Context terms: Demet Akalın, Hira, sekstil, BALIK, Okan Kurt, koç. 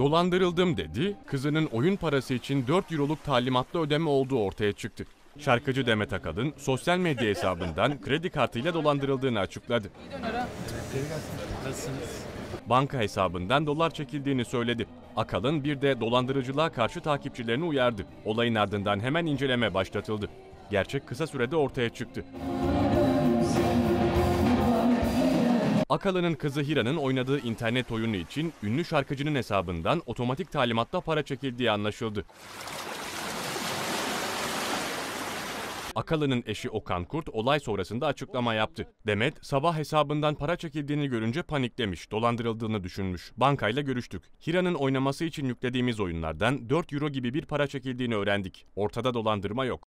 Dolandırıldım dedi, kızının oyun parası için 4 euroluk talimatlı ödeme olduğu ortaya çıktı. Şarkıcı Demet Akalın, sosyal medya hesabından kredi kartıyla dolandırıldığını açıkladı. Banka hesabından dolar çekildiğini söyledi. Akalın bir de dolandırıcılığa karşı takipçilerini uyardı. Olayın ardından hemen inceleme başlatıldı. Gerçek kısa sürede ortaya çıktı. Akalın'ın kızı Hira'nın oynadığı internet oyunu için ünlü şarkıcının hesabından otomatik talimatla para çekildiği anlaşıldı. Akalın'ın eşi Okan Kurt olay sonrasında açıklama yaptı. Demet, sabah hesabından para çekildiğini görünce paniklemiş, dolandırıldığını düşünmüş. Bankayla görüştük. Hira'nın oynaması için yüklediğimiz oyunlardan 4 euro gibi bir para çekildiğini öğrendik. Ortada dolandırma yok.